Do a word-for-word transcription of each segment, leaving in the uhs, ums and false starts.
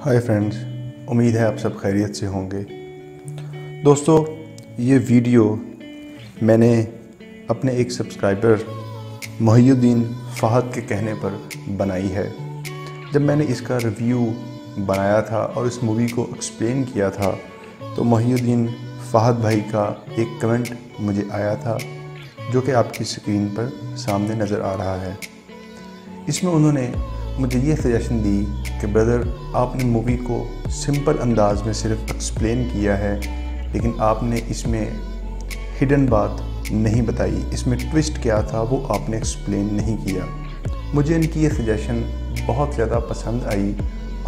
Hi friends, उम्मीद है आप सब खैरियत से होंगे। दोस्तों, ये वीडियो मैंने अपने एक सब्सक्राइबर महयुद्दीन फहद के कहने पर बनाई है। जब मैंने इसका रिव्यू बनाया था और इस मूवी को एक्सप्लेन किया था तो महयुद्दीन फहद भाई का एक कमेंट मुझे आया था जो कि आपकी स्क्रीन पर सामने नज़र आ रहा है। इसमें उन्होंने मुझे ये सजेशन दी कि ब्रदर, आपने मूवी को सिंपल अंदाज में सिर्फ एक्सप्लेन किया है, लेकिन आपने इसमें हिडन बात नहीं बताई, इसमें ट्विस्ट क्या था वो आपने एक्सप्लेन नहीं किया। मुझे इनकी ये सजेशन बहुत ज़्यादा पसंद आई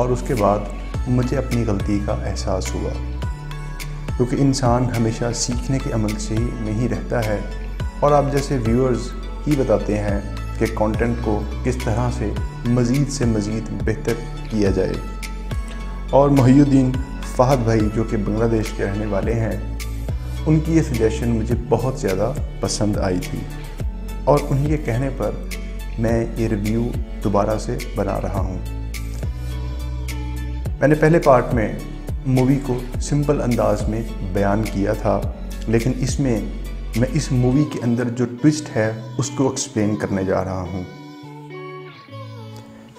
और उसके बाद मुझे अपनी गलती का एहसास हुआ, क्योंकि इंसान हमेशा सीखने के अमल से ही नहीं रहता है और आप जैसे व्यूअर्स ही बताते हैं के कंटेंट को किस तरह से मज़ीद से मज़ीद बेहतर किया जाए। और महयुद्दीन फहद भाई जो कि बांग्लादेश के रहने वाले हैं, उनकी ये सजेशन मुझे बहुत ज़्यादा पसंद आई थी और उन्हीं के कहने पर मैं ये रिव्यू दोबारा से बना रहा हूँ। मैंने पहले पार्ट में मूवी को सिंपल अंदाज में बयान किया था, लेकिन इसमें मैं इस मूवी के अंदर जो ट्विस्ट है उसको एक्सप्लेन करने जा रहा हूँ।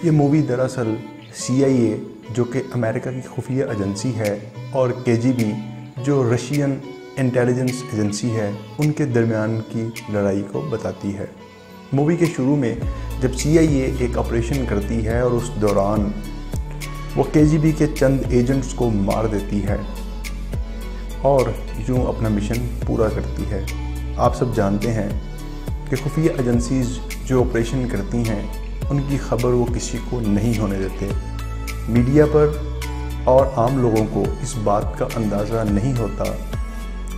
ये मूवी दरअसल सी आई ए जो कि अमेरिका की खुफिया एजेंसी है और के जी बी जो रशियन इंटेलिजेंस एजेंसी है, उनके दरमियान की लड़ाई को बताती है। मूवी के शुरू में जब सी आई ए एक ऑपरेशन करती है और उस दौरान वो के जी बी के चंद एजेंट्स को मार देती है और यूँ अपना मिशन पूरा करती है। आप सब जानते हैं कि खुफिया एजेंसीज़ जो ऑपरेशन करती हैं उनकी खबर वो किसी को नहीं होने देते। मीडिया पर और आम लोगों को इस बात का अंदाज़ा नहीं होता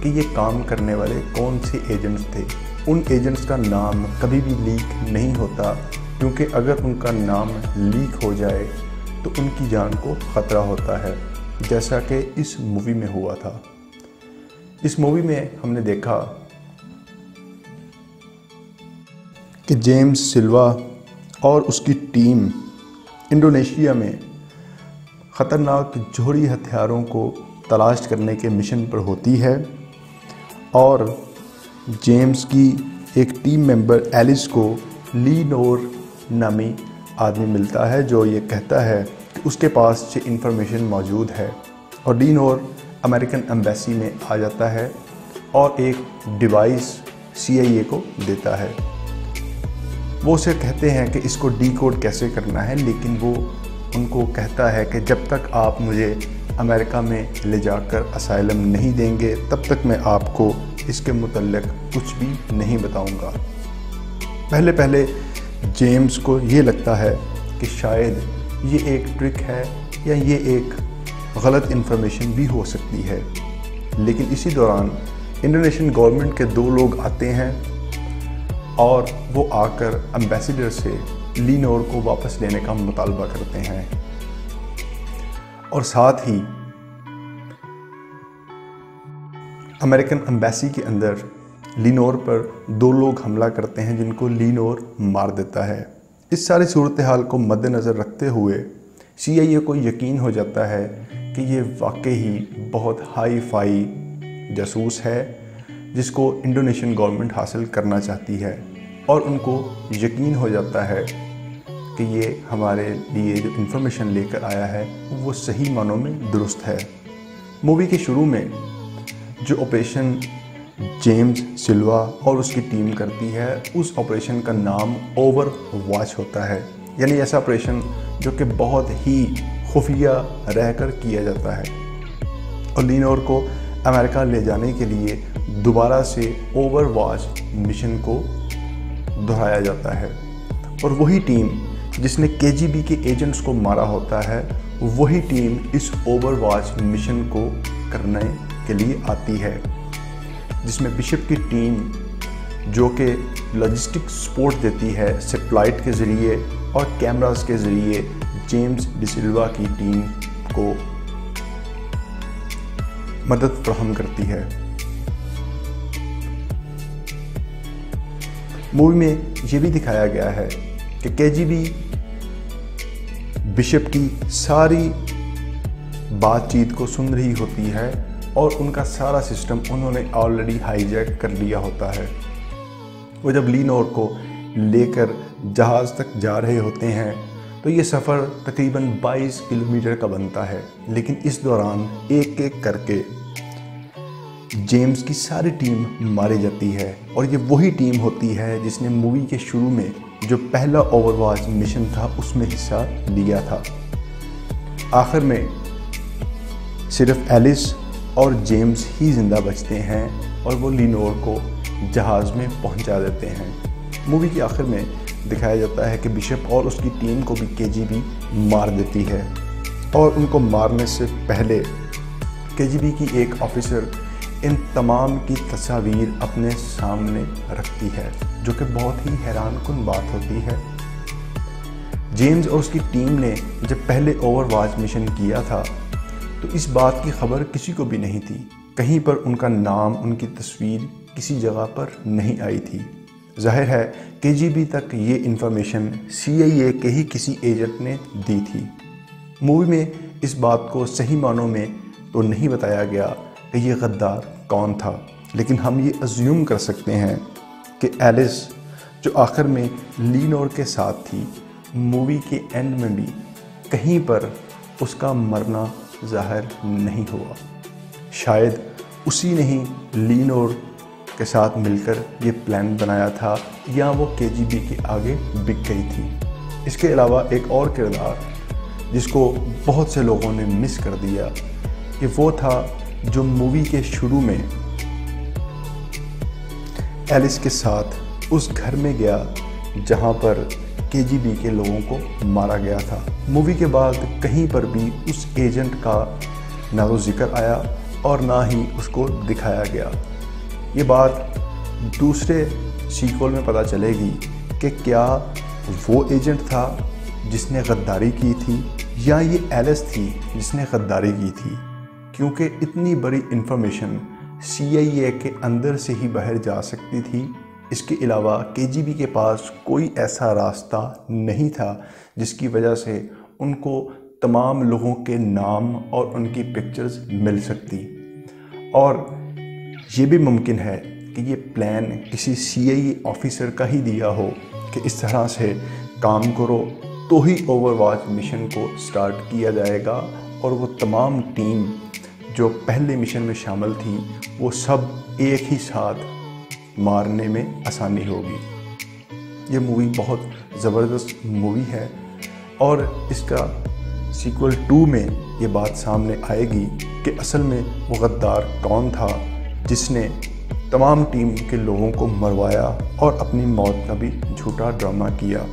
कि ये काम करने वाले कौन से एजेंट्स थे। उन एजेंट्स का नाम कभी भी लीक नहीं होता, क्योंकि अगर उनका नाम लीक हो जाए तो उनकी जान को ख़तरा होता है, जैसा कि इस मूवी में हुआ था। इस मूवी में हमने देखा कि जेम्स सिल्वा और उसकी टीम इंडोनेशिया में ख़तरनाक जोहरी हथियारों को तलाश करने के मिशन पर होती है और जेम्स की एक टीम मेंबर एलिस को ली नोर नामी आदमी मिलता है जो ये कहता है कि उसके पास ये इंफॉर्मेशन मौजूद है। और ली नोर अमेरिकन एम्बेसी में आ जाता है और एक डिवाइस सी आई ए को देता है। वो उसे कहते हैं कि इसको डीकोड कैसे करना है, लेकिन वो उनको कहता है कि जब तक आप मुझे अमेरिका में ले जाकर असाइलम नहीं देंगे तब तक मैं आपको इसके मुतल्लिक कुछ भी नहीं बताऊंगा। पहले पहले जेम्स को ये लगता है कि शायद ये एक ट्रिक है या ये एक गलत इन्फॉर्मेशन भी हो सकती है, लेकिन इसी दौरान इंडोनेशियन गवर्नमेंट के दो लोग आते हैं और वो आकर एम्बेसडर से ली नोर को वापस लेने का मुतालबा करते हैं और साथ ही अमेरिकन एम्बेसी के अंदर ली नोर पर दो लोग हमला करते हैं जिनको ली नोर मार देता है। इस सारी सूरत हाल को मद्देनज़र रखते हुए सी आई ए को यकीन हो जाता है कि ये वाकई ही बहुत हाई फाई जासूस है जिसको इंडोनेशियन गवर्नमेंट हासिल करना चाहती है, और उनको यकीन हो जाता है कि ये हमारे लिए जो इन्फॉर्मेशन लेकर आया है वो सही मानों में दुरुस्त है। मूवी के शुरू में जो ऑपरेशन जेम्स सिल्वा और उसकी टीम करती है, उस ऑपरेशन का नाम ओवर वॉच होता है, यानी ऐसा ऑपरेशन जो कि बहुत ही खुफिया रहकर किया जाता है। और ली नोर को अमेरिका ले जाने के लिए दोबारा से ओवरवॉच मिशन को दोहराया जाता है और वही टीम जिसने के जी बी के एजेंट्स को मारा होता है, वही टीम इस ओवरवॉच मिशन को करने के लिए आती है, जिसमें बिशप की टीम जो कि लॉजिस्टिक सपोर्ट देती है सैटेलाइट के ज़रिए और कैमरास के ज़रिए जेम्स डिसिल्वा की टीम को मदद फ्राहम करती है। मूवी में यह भी दिखाया गया है कि के जी बी बिशप की सारी बातचीत को सुन रही होती है और उनका सारा सिस्टम उन्होंने ऑलरेडी हाईजैक कर लिया होता है। वो जब ली नोर को लेकर जहाज़ तक जा रहे होते हैं तो ये सफ़र तकरीबन बाईस किलोमीटर का बनता है, लेकिन इस दौरान एक एक करके जेम्स की सारी टीम मारी जाती है और ये वही टीम होती है जिसने मूवी के शुरू में जो पहला ओवरवॉच मिशन था उसमें हिस्सा लिया था। आखिर में सिर्फ एलिस और जेम्स ही ज़िंदा बचते हैं और वो ली नोर को जहाज़ में पहुंचा देते हैं। मूवी के आखिर में दिखाया जाता है कि बिशप और उसकी टीम को भी केजीबी मार देती है और उनको मारने से पहले केजीबी की एक ऑफिसर इन तमाम की तस्वीर अपने सामने रखती है, जो कि बहुत ही हैरानकुन बात होती है। जेम्स और उसकी टीम ने जब पहले ओवरवॉच मिशन किया था तो इस बात की खबर किसी को भी नहीं थी, कहीं पर उनका नाम, उनकी तस्वीर किसी जगह पर नहीं आई थी। जाहिर है केजीबी तक ये इन्फॉर्मेशन सीआईए के ही किसी एजेंट ने दी थी। मूवी में इस बात को सही मानों में तो नहीं बताया गया कि ये गद्दार कौन था, लेकिन हम ये अज्यूम कर सकते हैं कि एलिस, जो आखिर में ली नोर के साथ थी, मूवी के एंड में भी कहीं पर उसका मरना जाहिर नहीं हुआ। शायद उसी ने ही ली नोर के साथ मिलकर ये प्लान बनाया था या वो केजीबी के आगे बिक गई थी। इसके अलावा एक और किरदार जिसको बहुत से लोगों ने मिस कर दिया कि वो था जो मूवी के शुरू में एलिस के साथ उस घर में गया जहां पर केजीबी के लोगों को मारा गया था। मूवी के बाद कहीं पर भी उस एजेंट का ना तो जिक्र आया और ना ही उसको दिखाया गया। ये बात दूसरे सीक्वल में पता चलेगी कि क्या वो एजेंट था जिसने गद्दारी की थी या ये एलिस थी जिसने गद्दारी की थी, क्योंकि इतनी बड़ी इन्फॉर्मेशन सीआईए के अंदर से ही बाहर जा सकती थी। इसके अलावा केजीबी के पास कोई ऐसा रास्ता नहीं था जिसकी वजह से उनको तमाम लोगों के नाम और उनकी पिक्चर्स मिल सकती, और ये भी मुमकिन है कि ये प्लान किसी सीआईए ऑफिसर का ही दिया हो कि इस तरह से काम करो तो ही ओवरवॉच मिशन को स्टार्ट किया जाएगा, और वो तमाम टीम जो पहले मिशन में शामिल थी वो सब एक ही साथ मारने में आसानी होगी। ये मूवी बहुत ज़बरदस्त मूवी है और इसका सीक्वल टू में ये बात सामने आएगी कि असल में वो गद्दार कौन था जिसने तमाम टीम के लोगों को मरवाया और अपनी मौत का भी झूठा ड्रामा किया।